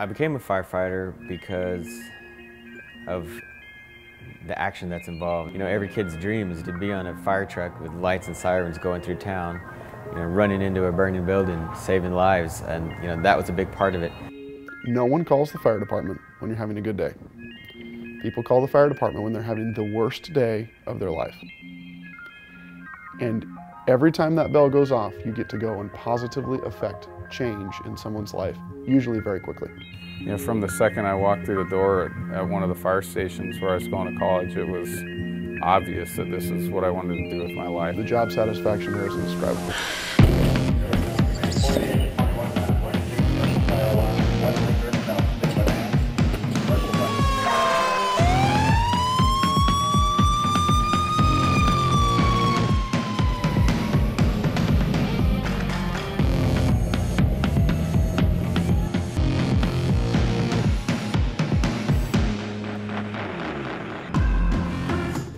I became a firefighter because of the action that's involved. You know, every kid's dream is to be on a fire truck with lights and sirens going through town, you know, running into a burning building, saving lives, and you know, that was a big part of it. No one calls the fire department when you're having a good day. People call the fire department when they're having the worst day of their life. And every time that bell goes off, you get to go and positively affect change in someone's life, usually very quickly. You know, from the second I walked through the door at one of the fire stations where I was going to college, it was obvious that this is what I wanted to do with my life. The job satisfaction there is indescribable.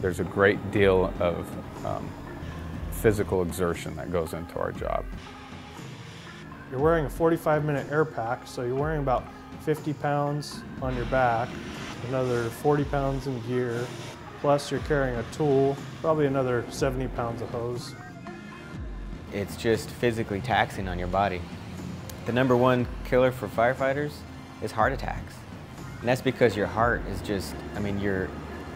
There's a great deal of physical exertion that goes into our job. You're wearing a 45-minute air pack, so you're wearing about 50 pounds on your back, another 40 pounds in gear, plus you're carrying a tool, probably another 70 pounds of hose. It's just physically taxing on your body. The number one killer for firefighters is heart attacks. And that's because your heart is just, I mean, you're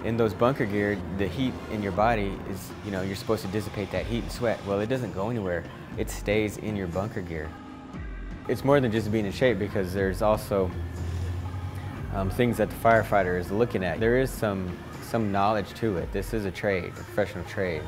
in those bunker gear, the heat in your body is, you know, you're supposed to dissipate that heat and sweat. Well, it doesn't go anywhere. It stays in your bunker gear. It's more than just being in shape, because there's also things that the firefighter is looking at. There is some knowledge to it. This is a trade, a professional trade.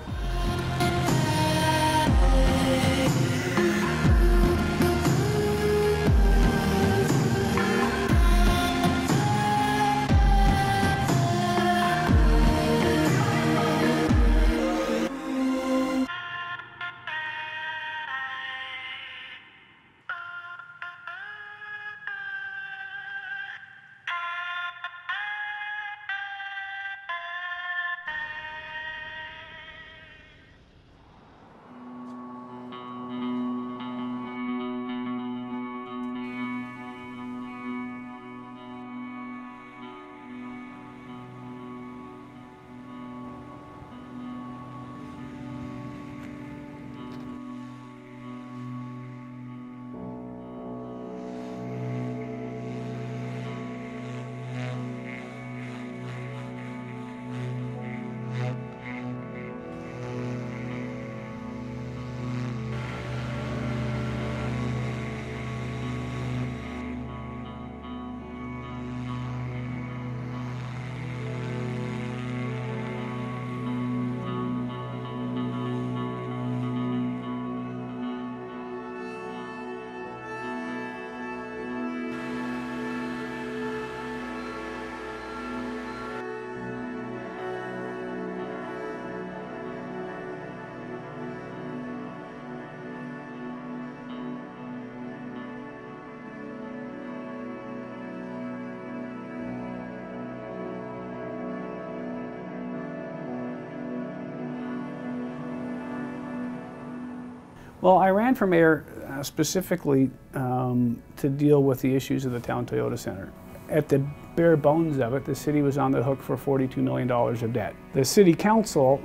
Well, I ran for mayor specifically to deal with the issues of the Town Toyota Center. At the bare bones of it, the city was on the hook for $42 million of debt. The city council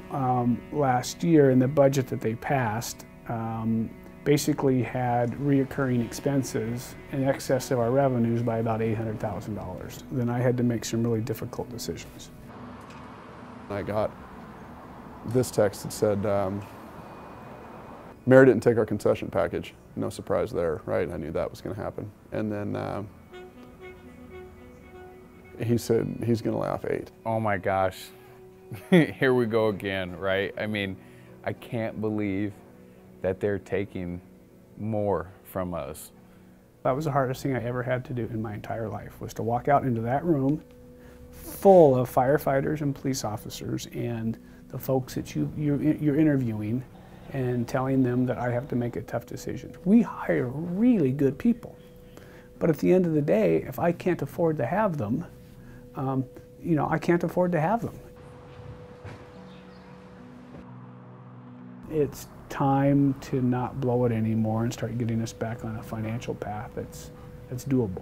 last year, in the budget that they passed, basically had reoccurring expenses in excess of our revenues by about $800,000. Then I had to make some really difficult decisions. I got this text that said, Mayor didn't take our concession package. No surprise there, right? I knew that was going to happen. And then he said he's going to lay off 8. Oh my gosh, here we go again, right? I mean, I can't believe that they're taking more from us. That was the hardest thing I ever had to do in my entire life, was to walk out into that room full of firefighters and police officers and the folks that you're interviewing, and telling them that I have to make a tough decision. We hire really good people, but at the end of the day, if I can't afford to have them, you know, I can't afford to have them. It's time to not blow it anymore and start getting us back on a financial path that's doable.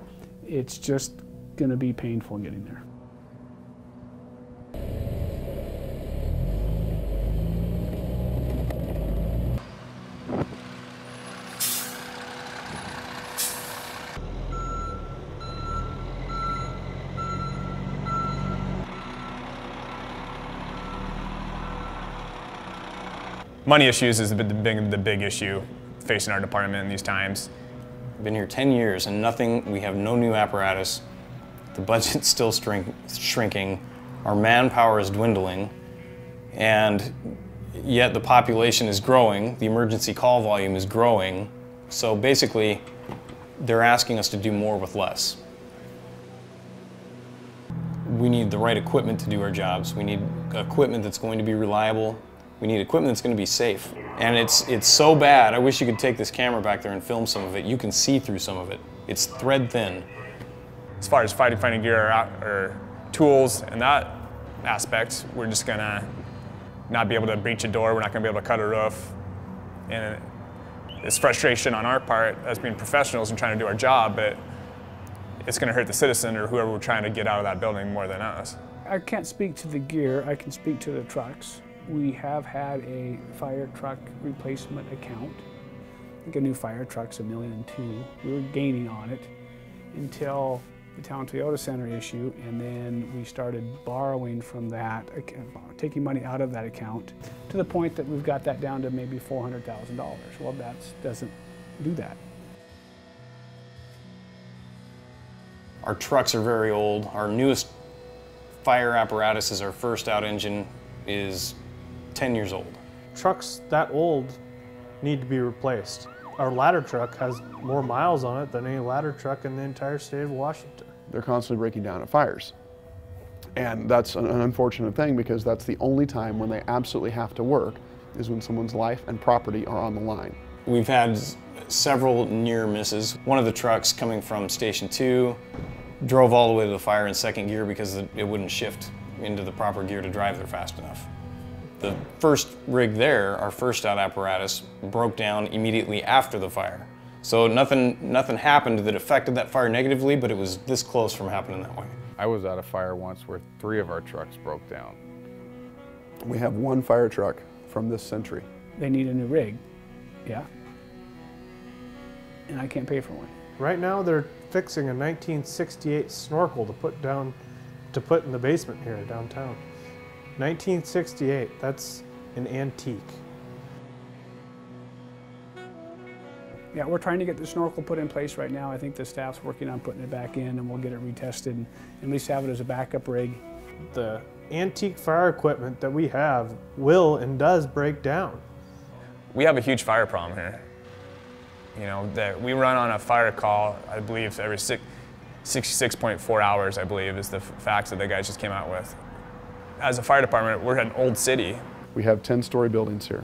it's just going to be painful getting there. Money issues is the big issue facing our department in these times. I've been here 10 years and nothing, we have no new apparatus. The budget's still shrinking. Our manpower is dwindling. And yet the population is growing. The emergency call volume is growing. So basically, they're asking us to do more with less. We need the right equipment to do our jobs. We need equipment that's going to be reliable. We need equipment that's going to be safe. And it's so bad, I wish you could take this camera back there and film some of it. You can see through some of it. It's thread thin. As far as finding gear or tools and that aspect, we're just going to not be able to breach a door. We're not going to be able to cut a roof. And it's frustration on our part as being professionals and trying to do our job, but it's going to hurt the citizen or whoever we're trying to get out of that building more than us. I can't speak to the gear. I can speak to the trucks. We have had a fire truck replacement account. I think a new fire truck's $1.2 million. We were gaining on it until the Town Toyota Center issue, and then we started borrowing from that, taking money out of that account to the point that we've got that down to maybe $400,000. Well, that doesn't do that. Our trucks are very old. Our newest fire apparatus is our first out engine is 10 years old. Trucks that old need to be replaced. Our ladder truck has more miles on it than any ladder truck in the entire state of Washington. They're constantly breaking down at fires. And that's an unfortunate thing because that's the only time when they absolutely have to work is when someone's life and property are on the line. We've had several near misses. One of the trucks coming from Station 2 drove all the way to the fire in second gear because it wouldn't shift into the proper gear to drive there fast enough. The first rig there, our first out apparatus, broke down immediately after the fire. So nothing happened that affected that fire negatively, but it was this close from happening that way. I was at a fire once where 3 of our trucks broke down. We have 1 fire truck from this century. They need a new rig, yeah. And I can't pay for one. Right now they're fixing a 1968 snorkel to put in the basement here downtown. 1968, that's an antique. Yeah, we're trying to get the snorkel put in place right now. I think the staff's working on putting it back in and we'll get it retested and at least have it as a backup rig. The antique fire equipment that we have will and does break down. We have a huge fire problem here. You know, that we run on a fire call, I believe, every 66.4 hours, I believe, is the facts that the guys just came out with. As a fire department, we're an old city. We have 10-story buildings here.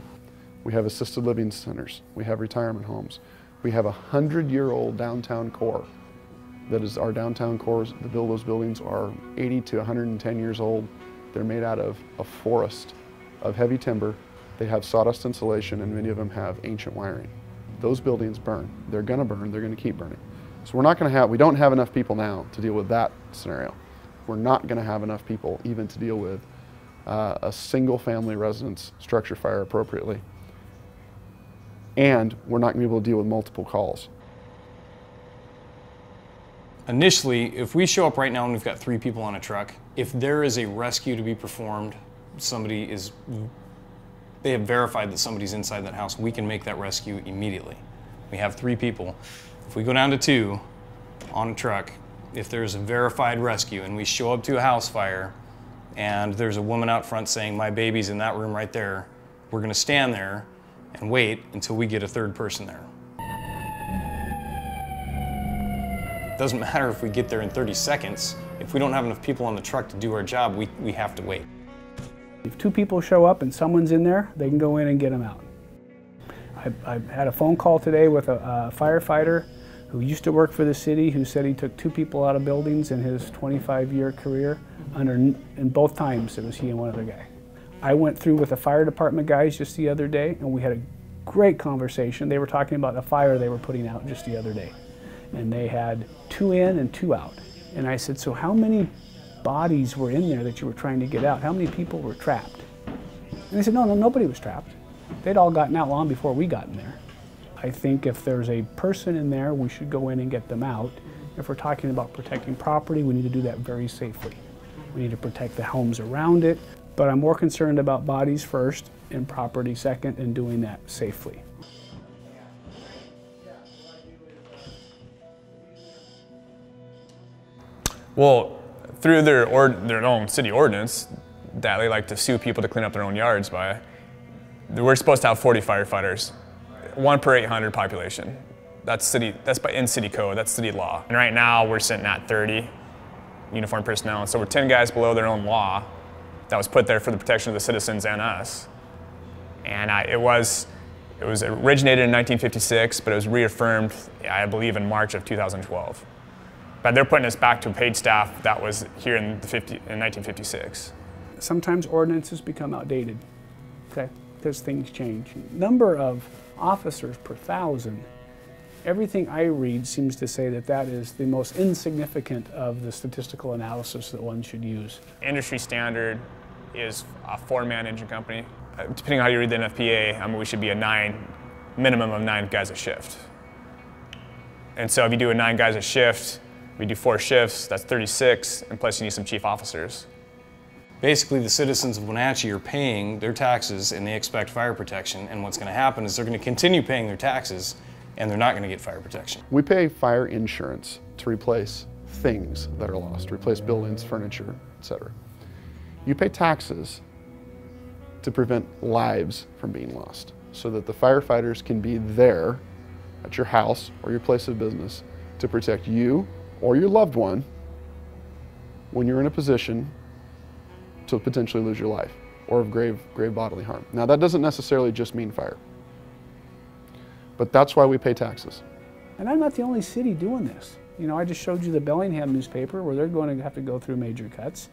We have assisted living centers. We have retirement homes. We have a 100-year-old downtown core. That is our downtown cores. Those buildings are 80 to 110 years old. They're made out of a forest of heavy timber. They have sawdust insulation, and many of them have ancient wiring. Those buildings burn. They're going to burn. They're going to keep burning. So we're not going to have, we don't have enough people now to deal with that scenario. We're not going to have enough people even to deal with a single family residence structure fire appropriately. And we're not going to be able to deal with multiple calls. Initially, if we show up right now and we've got 3 people on a truck, if there is a rescue to be performed, they have verified that somebody's inside that house, we can make that rescue immediately. We have 3 people. If we go down to 2 on a truck, if there's a verified rescue and we show up to a house fire and there's a woman out front saying, my baby's in that room right there, we're going to stand there and wait until we get a 3rd person there. It doesn't matter if we get there in 30 seconds. If we don't have enough people on the truck to do our job, we have to wait. If 2 people show up and someone's in there, they can go in and get them out. I had a phone call today with a firefighter who used to work for the city, who said he took 2 people out of buildings in his 25-year career, and both times it was he and one other guy. I went through with the fire department guys just the other day, and we had a great conversation. They were talking about the fire they were putting out just the other day. and they had 2 in and 2 out. And I said, so how many bodies were in there that you were trying to get out? How many people were trapped? And they said, no, nobody was trapped. They'd all gotten out long before we got in there. I think if there's a person in there, we should go in and get them out. If we're talking about protecting property, we need to do that very safely. We need to protect the homes around it, but I'm more concerned about bodies first and property second and doing that safely. Well, through their own city ordinance that they like to sue people to clean up their own yards by, we're supposed to have 40 firefighters, 1 per 800 population. That's in city code, that's city law. And right now we're sitting at 30 uniformed personnel, and so we're 10 guys below their own law that was put there for the protection of the citizens and us. And it was originated in 1956, but it was reaffirmed, I believe, in March of 2012. But they're putting us back to paid staff that was here in, in 1956. Sometimes ordinances become outdated, okay? Because things change. Number of officers per thousand, everything I read seems to say that that is the most insignificant of the statistical analysis that one should use. Industry standard is a 4-man engine company. Depending on how you read the NFPA, I mean, we should be a minimum of 9 guys a shift. And so if you do a 9 guys a shift, we do 4 shifts, that's 36, and plus you need some chief officers. Basically, the citizens of Wenatchee are paying their taxes and they expect fire protection, and what's going to happen is they're going to continue paying their taxes and they're not going to get fire protection. We pay fire insurance to replace things that are lost, replace buildings, furniture, etc. You pay taxes to prevent lives from being lost so that the firefighters can be there at your house or your place of business to protect you or your loved one when you're in a position to potentially lose your life or of grave bodily harm. Now, that doesn't necessarily just mean fire, but that's why we pay taxes. And I'm not the only city doing this. You know, I just showed you the Bellingham newspaper where they're going to have to go through major cuts.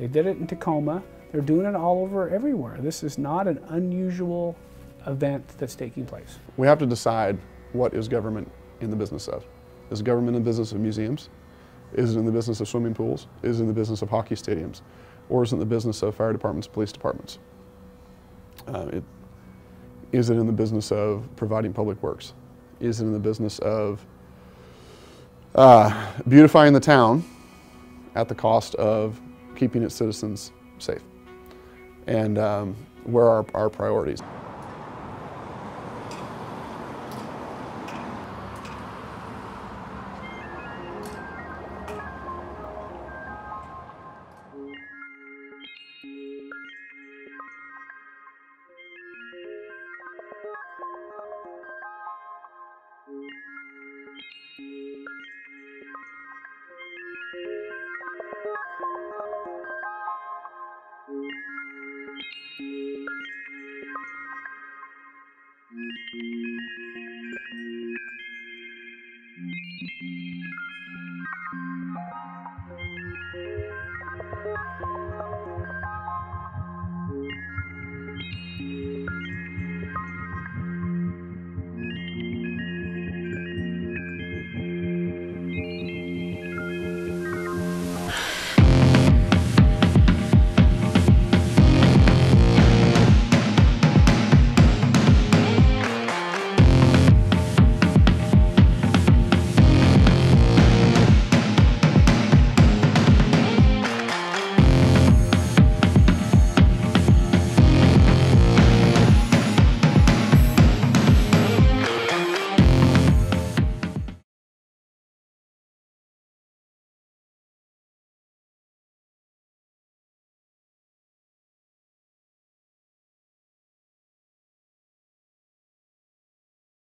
They did it in Tacoma. They're doing it all over everywhere. This is not an unusual event that's taking place. We have to decide, what is government in the business of? Is government in the business of museums? Is it in the business of swimming pools? Is it in the business of hockey stadiums? Or is it in the business of fire departments, police departments? Is it in the business of providing public works? Is it in the business of beautifying the town at the cost of keeping its citizens safe? And where are our priorities?